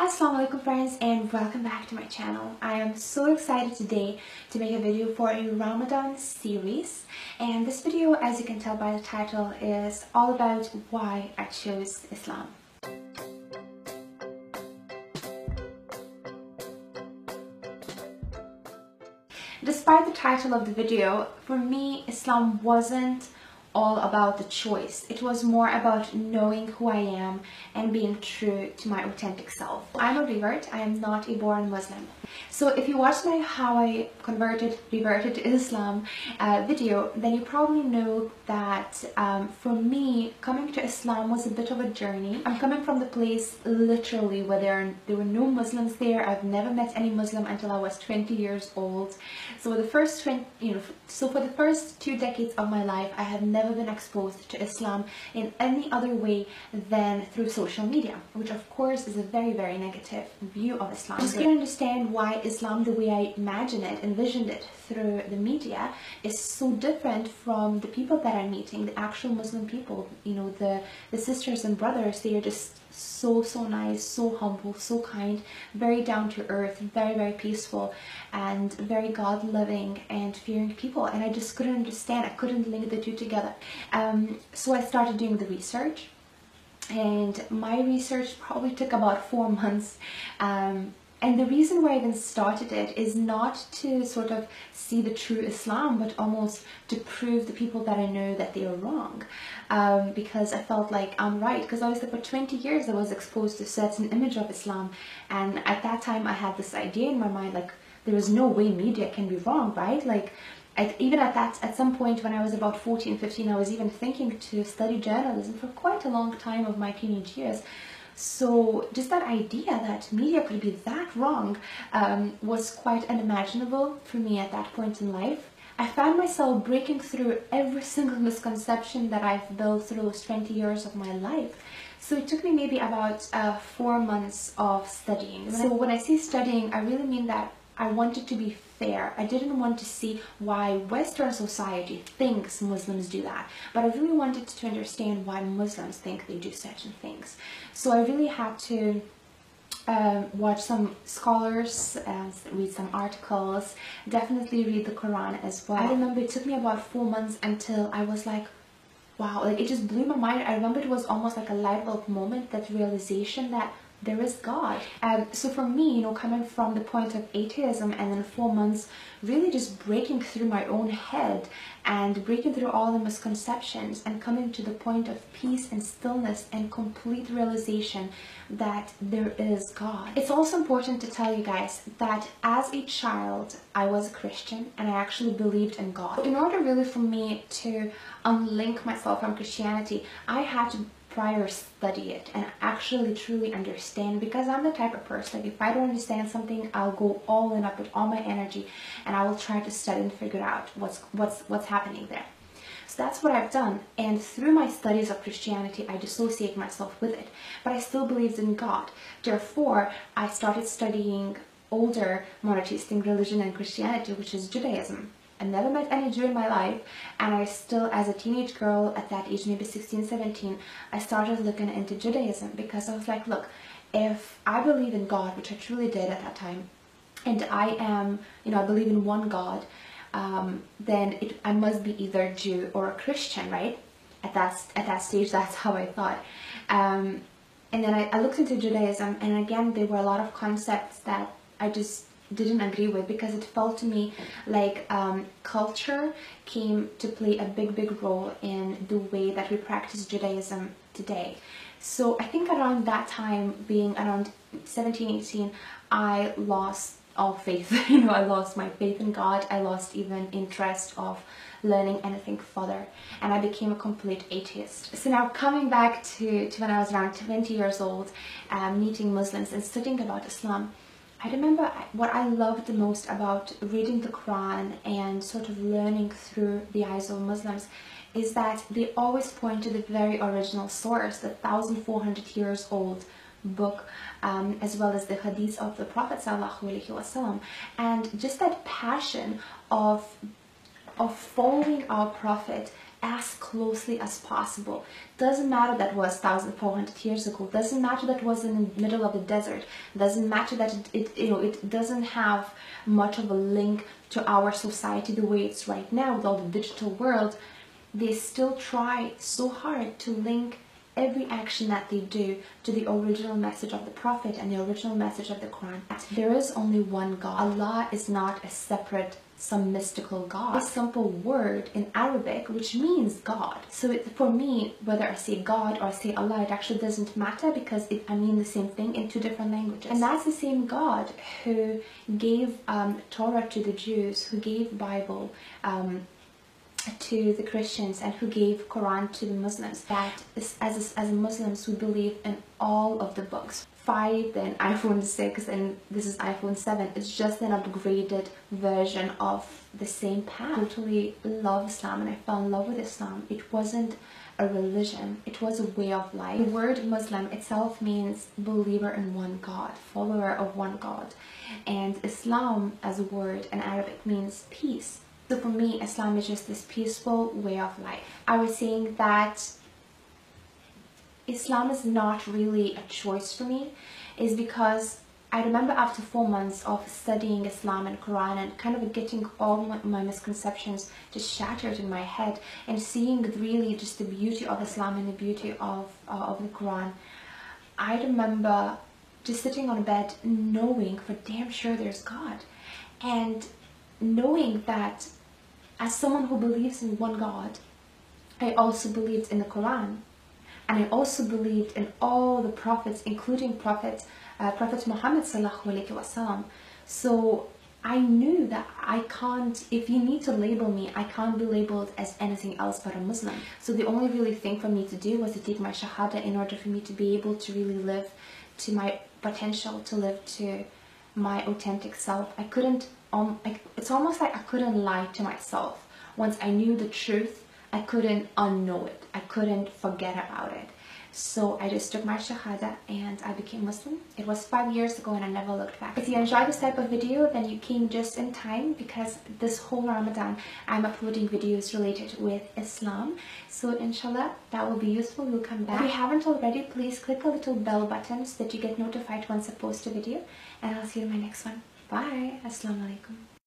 Assalamualaikum friends, and welcome back to my channel. I am so excited today to make a video for a Ramadan series, and this video, as you can tell by the title, is all about why I chose Islam. Despite the title of the video, for me Islam wasn't all about the choice. It was more about knowing who I am and being true to my authentic self. I'm a revert. I am not a born Muslim. So if you watched my How I Reverted to Islam video, then you probably know that for me, coming to Islam was a bit of a journey. I'm coming from the place literally where there were no Muslims there. I've never met any Muslim until I was 20 years old. So for the first 2 decades of my life, I had never been exposed to Islam in any other way than through social media, which of course is a very, very negative view of Islam. Just to understand why Islam, the way I imagined it, envisioned it through the media, is so different from the people that I'm meeting, the actual Muslim people, you know, the sisters and brothers. They are just so nice, so humble, so kind, very down to earth, very peaceful, and very God-loving and fearing people. And I just couldn't understand. I couldn't link the two together. So I started doing the research, and my research probably took about 4 months. And the reason why I even started it is not to sort of see the true Islam, but almost to prove the people that I know that they are wrong. Because I felt like I'm right. Because obviously for 20 years I was exposed to a certain image of Islam. And at that time I had this idea in my mind, like, there is no way media can be wrong, right? Like, at some point when I was about 14, 15, I was even thinking to study journalism for quite a long time of my teenage years. So just that idea that media could be that wrong was quite unimaginable for me at that point in life. I found myself breaking through every single misconception that I've built through those 20 years of my life. So it took me maybe about 4 months of studying. So when I say studying, I really mean that I wanted to be fair. I didn't want to see why Western society thinks Muslims do that, but I really wanted to understand why Muslims think they do certain things. So I really had to watch some scholars, read some articles, definitely read the Quran as well. I remember it took me about 4 months until I was like, wow, like, it just blew my mind. I remember it was almost like a light bulb moment, that realization that there is God. So for me, you know, coming from the point of atheism and then 4 months really just breaking through my own head and breaking through all the misconceptions and coming to the point of peace and stillness and complete realization that there is God. It's also important to tell you guys that as a child, I was a Christian and I actually believed in God. In order really for me to unlink myself from Christianity, I had to prior study it and actually truly understand, because I'm the type of person, like, if I don't understand something, I'll go all in, up with all my energy, and I will try to study and figure out what's happening there. So that's what I've done, and through my studies of Christianity, I dissociate myself with it, but I still believed in God. Therefore, I started studying older monotheistic religion and Christianity, which is Judaism. I never met any Jew in my life, and I still, as a teenage girl at that age, maybe 16, 17, I started looking into Judaism, because I was like, look, if I believe in God, which I truly did at that time, and I am, you know, I believe in one God, then I must be either Jew or a Christian, right? At that stage, that's how I thought. And then I looked into Judaism, and again, there were a lot of concepts that I just didn't agree with, because it felt to me like culture came to play a big role in the way that we practice Judaism today. So I think around that time, being around 17, 18, I lost all faith. You know, I lost my faith in God. I lost even interest of learning anything further, and I became a complete atheist. So now coming back to when I was around 20 years old, meeting Muslims and studying about Islam, I remember what I loved the most about reading the Quran and sort of learning through the eyes of Muslims is that they always point to the very original source, the 1,400 years old book, as well as the hadith of the Prophet ﷺ, and just that passion of following our Prophet as closely as possible. Doesn't matter that was 1,400 years ago. Doesn't matter that was in the middle of the desert. Doesn't matter that it doesn't have much of a link to our society the way it's right now with all the digital world. They still try so hard to link every action that they do to the original message of the Prophet and the original message of the Quran. There is only one God. Allah is not a separate, some mystical God. A simple word in Arabic which means God. So for me, whether I say God or I say Allah, it actually doesn't matter, because I mean the same thing in two different languages. And that's the same God who gave Torah to the Jews, who gave Bible to the Christians, and who gave Quran to the Muslims. That is, as Muslims, we believe in all of the books. 5, then iPhone 6, and this is iPhone 7. It's just an upgraded version of the same path. I totally love Islam, and I fell in love with Islam. It wasn't a religion, it was a way of life. The word Muslim itself means believer in one God, follower of one God. And Islam as a word in Arabic means peace. So for me, Islam is just this peaceful way of life. I was saying that Islam is not really a choice for me, is because I remember after 4 months of studying Islam and Quran and kind of getting all my misconceptions just shattered in my head, and seeing really just the beauty of Islam and the beauty of the Quran, I remember just sitting on a bed knowing for damn sure there's God, and knowing that as someone who believes in one God, I also believed in the Quran, and I also believed in all the prophets, including Prophet Muhammad ﷺ. So I knew that I can't, if you need to label me, I can't be labeled as anything else but a Muslim. So the only really thing for me to do was to take my Shahada in order for me to be able to really live to my potential, to live to my authentic self. I couldn't, it's almost like I couldn't lie to myself. Once I knew the truth, I couldn't unknow it. I couldn't forget about it. So I just took my Shahada and I became Muslim. It was 5 years ago and I never looked back. If you enjoy this type of video, then you came just in time, because this whole Ramadan I'm uploading videos related with Islam. So inshallah that will be useful. We'll come back. If you haven't already, please click the little bell button so that you get notified once I post a video. And I'll see you in my next one. Bye. Assalamu alaikum.